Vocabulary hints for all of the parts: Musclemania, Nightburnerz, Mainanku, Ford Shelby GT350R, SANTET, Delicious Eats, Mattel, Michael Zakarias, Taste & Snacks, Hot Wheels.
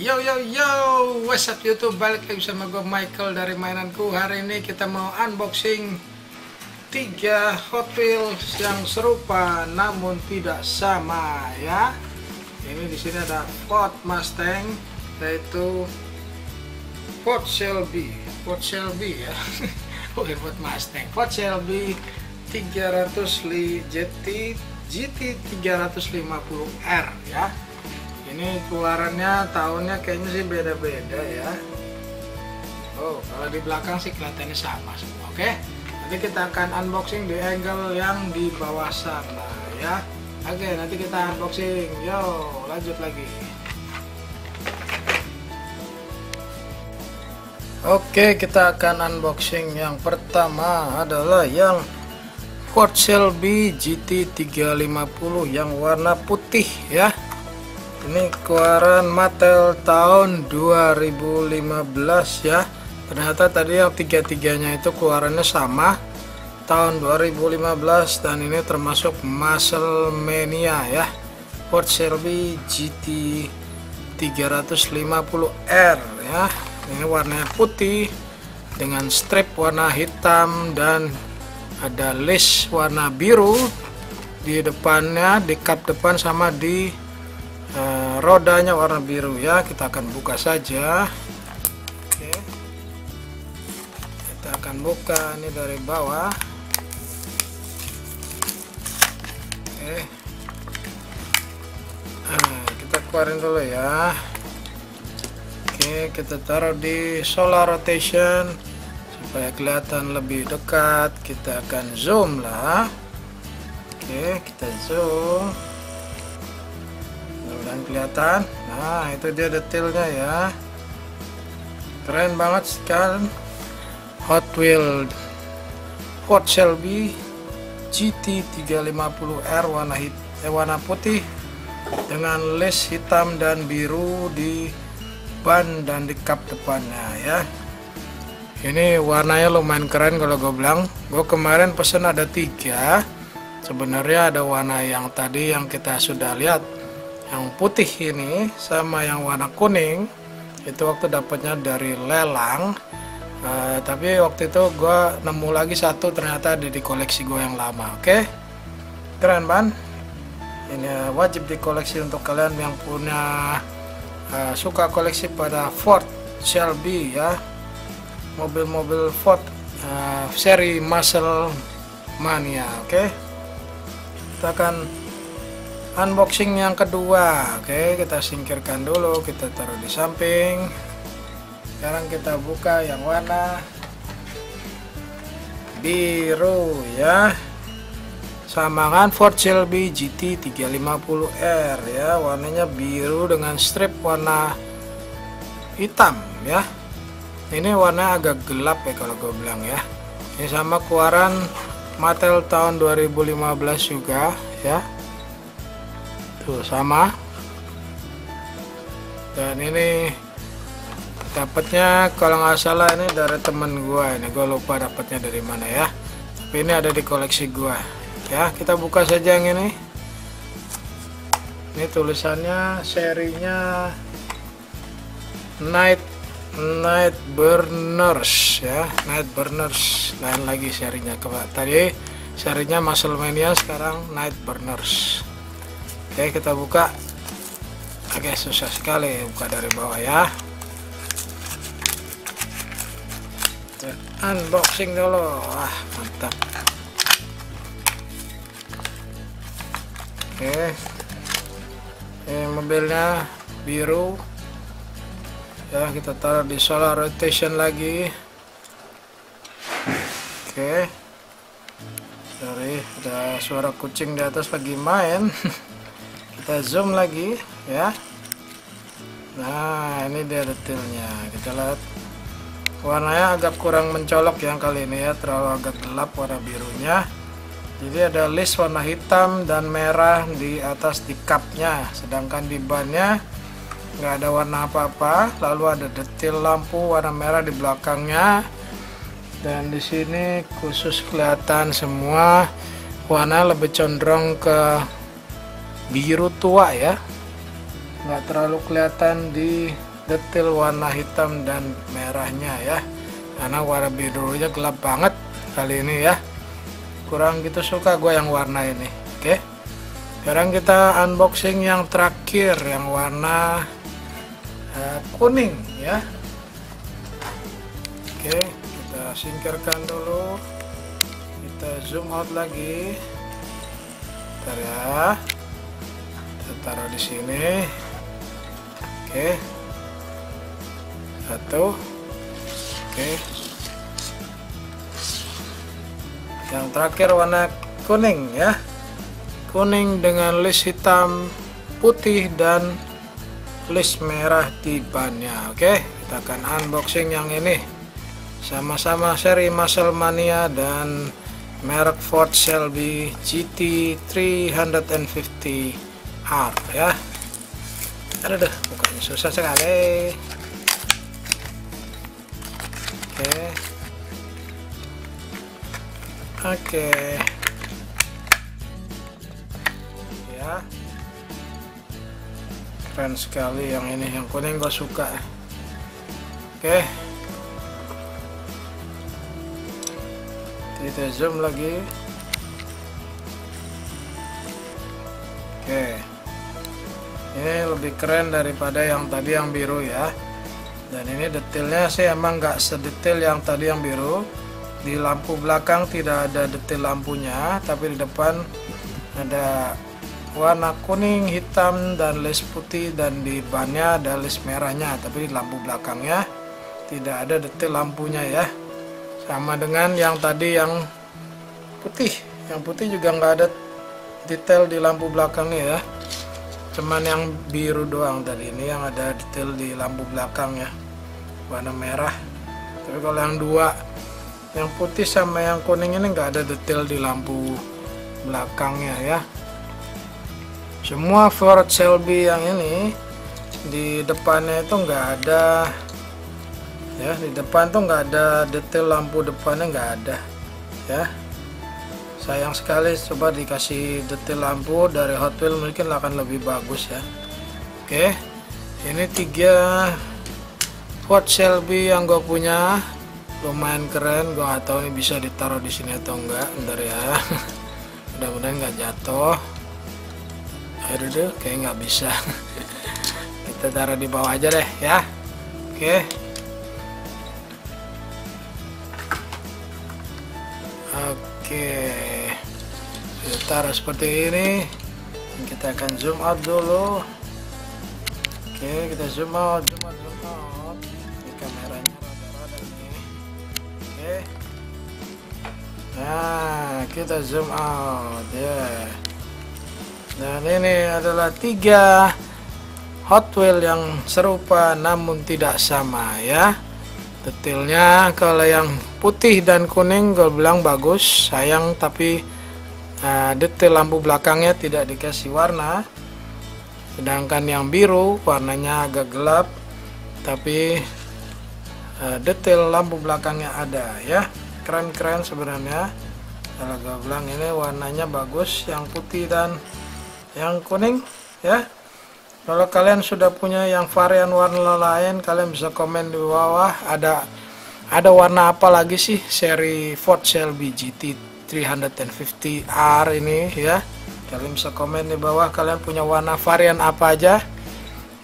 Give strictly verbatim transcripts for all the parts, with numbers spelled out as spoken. Yo yo yo, what's up YouTube, balik lagi sama gue Michael dari Mainanku. Hari ini kita mau unboxing tiga Hot Wheels yang serupa namun tidak sama ya. Ini di sini ada Ford Mustang, yaitu Ford Shelby, Ford Shelby ya. Oh, Ford Mustang, Ford Shelby tiga ratus G T tiga ratus lima puluh R ya. Ini keluarannya tahunnya kayaknya sih beda-beda ya. Oh, kalau di belakang sih kelihatannya sama semua. Oke, nanti kita akan unboxing di angle yang di bawah sana ya. Oke, nanti kita unboxing. Yo, lanjut lagi. Oke, kita akan unboxing yang pertama adalah yang Ford Shelby G T tiga ratus lima puluh yang warna putih ya. Ini keluaran Mattel tahun dua ribu lima belas ya. Ternyata tadi yang tiga-tiganya itu keluarannya sama tahun dua ribu lima belas, dan ini termasuk Musclemania ya. Ford Shelby G T tiga ratus lima puluh R ya. Ini warnanya putih dengan strip warna hitam dan ada lace warna biru di depannya, di kap depan sama di Uh, rodanya warna biru ya. Kita akan buka saja. Oke, kita akan buka ini dari bawah. Oke, nah, kita keluarin dulu ya. Oke, kita taruh di solar rotation supaya kelihatan lebih dekat. Kita akan zoom lah. Oke, kita zoom, kelihatan. Nah, itu dia detailnya ya. Keren banget sekali Hot Wheels Ford Shelby G T tiga ratus lima puluh R warna hit, eh, warna putih dengan lace hitam dan biru di ban dan di kap depannya ya. Ini warnanya lumayan keren. Kalau gue bilang, gue kemarin pesen ada tiga. Sebenarnya ada warna yang tadi yang kita sudah lihat, yang putih ini sama yang warna kuning itu waktu dapatnya dari lelang. Uh, tapi waktu itu gue nemu lagi satu, ternyata ada di koleksi gue yang lama. Oke, okay? Keren banget. Ini wajib di koleksi untuk kalian yang punya uh, suka koleksi pada Ford Shelby ya, mobil-mobil Ford uh, seri Musclemania. Oke, okay? Kita akan unboxing yang kedua. Oke, kita singkirkan dulu, kita taruh di samping. Sekarang kita buka yang warna biru ya. Sama kan Ford Shelby G T tiga ratus lima puluh R ya, warnanya biru dengan strip warna hitam ya. Ini warna agak gelap ya kalau gue bilang ya. Ini sama keluaran Mattel tahun dua ribu lima belas juga ya. Tuh, sama. Dan ini dapatnya kalau nggak salah ini dari temen gua. Ini gua lupa dapatnya dari mana ya, tapi ini ada di koleksi gua ya. Kita buka saja yang ini. Ini tulisannya, serinya Night Nightburnerz ya, Nightburnerz. Lain lagi serinya, tadi serinya Musclemania, sekarang Nightburnerz. Oke, kita buka. Oke, susah sekali buka dari bawah ya. Kita unboxing dulu. Wah, mantap. Oke, ini mobilnya biru ya. Kita taruh di solar rotation lagi. Oke, sorry, ada suara kucing di atas lagi main. Kita zoom lagi ya. Nah, ini dia detailnya. Kita lihat warnanya agak kurang mencolok yang kali ini ya, terlalu agak gelap warna birunya. Jadi ada list warna hitam dan merah di atas di cupnya, sedangkan di bannya nggak ada warna apa-apa. Lalu ada detail lampu warna merah di belakangnya, dan di sini khusus kelihatan semua warna lebih condong ke biru tua ya. nggak terlalu kelihatan di detail warna hitam dan merahnya ya, karena warna birunya gelap banget kali ini ya, kurang gitu suka gue yang warna ini. Oke, sekarang kita unboxing yang terakhir yang warna uh, kuning ya. Oke, kita singkirkan dulu, kita zoom out lagi, bentar ya, kita taruh di sini. Oke, satu. Oke, yang terakhir warna kuning ya, kuning dengan list hitam putih dan list merah di bannya. Oke, kita akan unboxing yang ini sama-sama seri Musclemania dan merek Ford Shelby G T three fifty R ya. Aduh, bukannya susah sekali. Oke, oke ya, keren sekali yang ini, yang kuning gue suka. Oke, kita zoom lagi. Oke, ini lebih keren daripada yang tadi yang biru ya, dan ini detailnya sih emang nggak sedetail yang tadi yang biru. Di lampu belakang tidak ada detail lampunya, tapi di depan ada warna kuning, hitam, dan list putih, dan di bannya ada list merahnya, tapi di lampu belakangnya tidak ada detail lampunya ya. Sama dengan yang tadi yang putih, yang putih juga nggak ada detail di lampu belakangnya ya, cuman yang biru doang tadi ini yang ada detail di lampu belakang ya, warna merah. Tapi kalau yang dua, yang putih sama yang kuning ini nggak ada detail di lampu belakangnya ya. Semua Ford Shelby yang ini di depannya itu nggak ada ya, di depan tuh nggak ada detail, lampu depannya nggak ada ya, sayang sekali. Coba dikasih detail lampu dari Hot Wheels mungkin akan lebih bagus ya. Oke, ini tiga Ford Shelby yang gue punya, lumayan keren. Gue nggak tahu ini bisa ditaruh di sini atau enggak, bentar ya, mudah-mudahan nggak jatuh. Aduh deh, kayak nggak bisa. Kita taruh di bawah aja deh ya. Oke. Oke, kita taruh seperti ini. Kita akan zoom out dulu. Oke, kita zoom out, zoom out, zoom out. Ini kameranya rada-rada ini. Oke. Nah, kita zoom out ya. Yeah. Dan ini adalah tiga Hot Wheels yang serupa namun tidak sama ya. Detailnya kalau yang putih dan kuning gue bilang bagus, sayang tapi uh, detail lampu belakangnya tidak dikasih warna. Sedangkan yang biru warnanya agak gelap, tapi uh, detail lampu belakangnya ada ya. Keren-keren sebenarnya, kalau gue bilang ini warnanya bagus, yang putih dan yang kuning ya. Kalau kalian sudah punya yang varian warna lain, kalian bisa komen di bawah ada ada warna apa lagi sih seri Ford Shelby G T three fifty R ini ya. Kalian bisa komen di bawah kalian punya warna varian apa aja,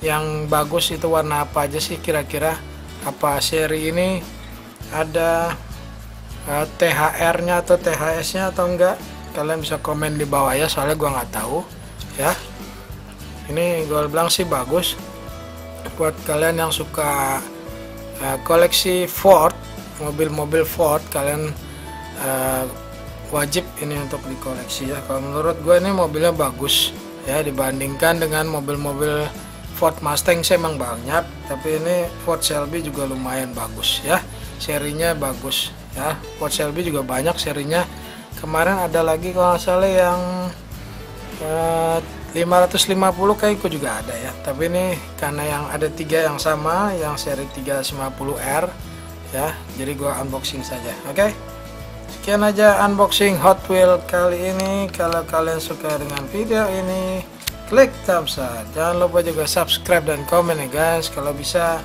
yang bagus itu warna apa aja sih kira-kira. Apa seri ini ada uh, T H R-nya atau T H S-nya atau enggak, kalian bisa komen di bawah ya, soalnya gua nggak tahu ya. Ini gue bilang sih bagus buat kalian yang suka uh, koleksi Ford, mobil-mobil Ford. Kalian uh, wajib ini untuk dikoleksi ya. Kalau menurut gue ini mobilnya bagus ya, dibandingkan dengan mobil-mobil Ford Mustang sih emang banyak, tapi ini Ford Shelby juga lumayan bagus ya, serinya bagus ya. Ford Shelby juga banyak serinya, kemarin ada lagi kalau nggak salah yang uh, lima ratus lima puluh kayak ikut juga ada ya, tapi ini karena yang ada tiga yang sama, yang seri tiga ratus lima puluh R ya, jadi gua unboxing saja. Oke, sekian aja unboxing Hot Wheels kali ini. Kalau kalian suka dengan video ini, klik thumbs up. Jangan lupa juga subscribe dan komen ya guys. Kalau bisa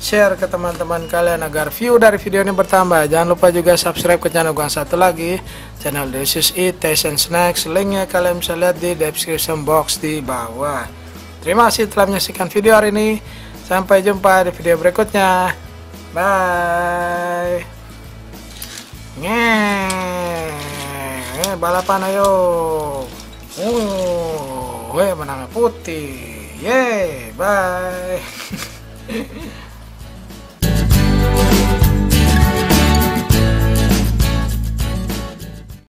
share ke teman-teman kalian agar view dari video ini bertambah. Jangan lupa juga subscribe ke channel gua satu lagi, channel Delicious Eat Taste and Snacks. Linknya kalian bisa lihat di description box di bawah. Terima kasih telah menyaksikan video hari ini. Sampai jumpa di video berikutnya. Bye. Nge, balapan ayo. Uh, menangnya putih. Yeay, bye.